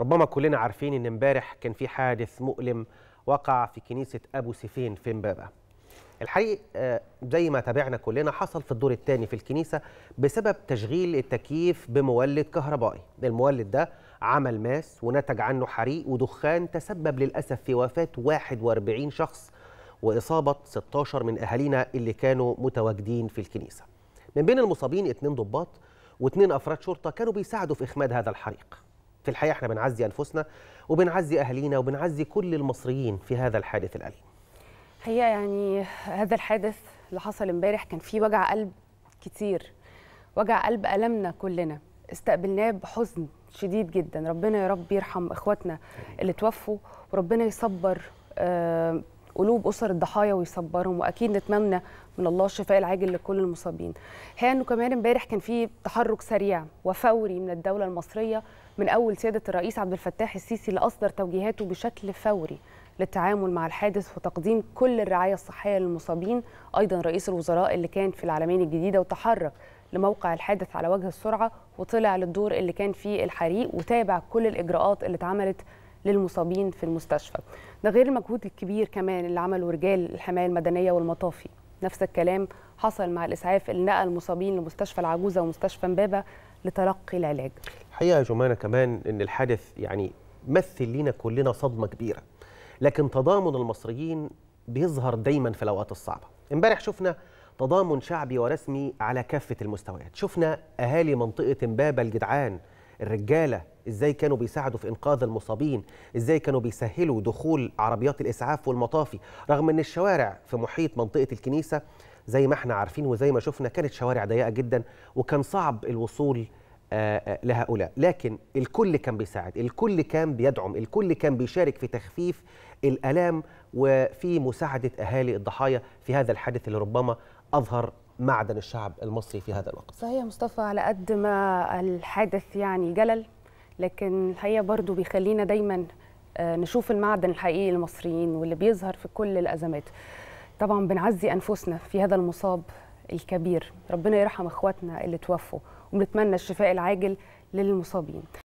ربما كلنا عارفين ان امبارح كان في حادث مؤلم وقع في كنيسة أبو سيفين في إمبابة. الحقيقة زي ما تابعنا كلنا حصل في الدور الثاني في الكنيسة بسبب تشغيل التكييف بمولد كهربائي. المولد ده عمل ماس ونتج عنه حريق ودخان تسبب للأسف في وفاة 41 شخص وإصابة 16 من أهالينا اللي كانوا متواجدين في الكنيسة. من بين المصابين 2 ضباط و2 أفراد شرطة كانوا بيساعدوا في إخماد هذا الحريق. في الحقيقة احنا بنعزي أنفسنا وبنعزي أهالينا وبنعزي كل المصريين في هذا الحادث الأليم. هي يعني هذا الحادث اللي حصل امبارح كان فيه وجع قلب كتير، وجع قلب ألمنا كلنا، استقبلناه بحزن شديد جدا. ربنا يا رب يرحم إخواتنا اللي توفوا، وربنا يصبر قلوب أسر الضحايا ويصبرهم، وأكيد نتمنى من الله الشفاء العاجل لكل المصابين. الحقيقة إنه كمان امبارح كان في تحرك سريع وفوري من الدولة المصرية من أول سيادة الرئيس عبد الفتاح السيسي، اللي أصدر توجيهاته بشكل فوري للتعامل مع الحادث وتقديم كل الرعاية الصحية للمصابين. أيضا رئيس الوزراء اللي كان في العلمين الجديدة وتحرك لموقع الحادث على وجه السرعة، وطلع للدور اللي كان فيه الحريق وتابع كل الإجراءات اللي اتعملت للمصابين في المستشفى. ده غير المجهود الكبير كمان اللي عمله رجال الحماية المدنية والمطافي. نفس الكلام حصل مع الإسعاف اللي نقل المصابين لمستشفى العجوزة ومستشفى إمبابة لتلقي العلاج. الحقيقة يا جمانة كمان إن الحادث يعني مثل لينا كلنا صدمة كبيرة، لكن تضامن المصريين بيظهر دايما في الأوقات الصعبة. امبارح شفنا تضامن شعبي ورسمي على كافة المستويات، شفنا أهالي منطقة إمبابة الجدعان، الرجالة ازاي كانوا بيساعدوا في إنقاذ المصابين، ازاي كانوا بيسهلوا دخول عربيات الإسعاف والمطافي، رغم ان الشوارع في محيط منطقة الكنيسة زي ما احنا عارفين وزي ما شفنا كانت شوارع ضيقة جدا وكان صعب الوصول لهؤلاء، لكن الكل كان بيساعد، الكل كان بيدعم، الكل كان بيشارك في تخفيف الآلام وفي مساعدة أهالي الضحايا في هذا الحادث اللي ربما أظهر معدن الشعب المصري في هذا الوقت. صحيح مصطفى، على قد ما الحادث يعني جلل، لكن الحقيقة برضو بيخلينا دايما نشوف المعدن الحقيقي للمصريين واللي بيظهر في كل الأزمات. طبعا بنعزي أنفسنا في هذا المصاب الكبير، ربنا يرحم إخواتنا اللي توفوا، وبنتمنى الشفاء العاجل للمصابين.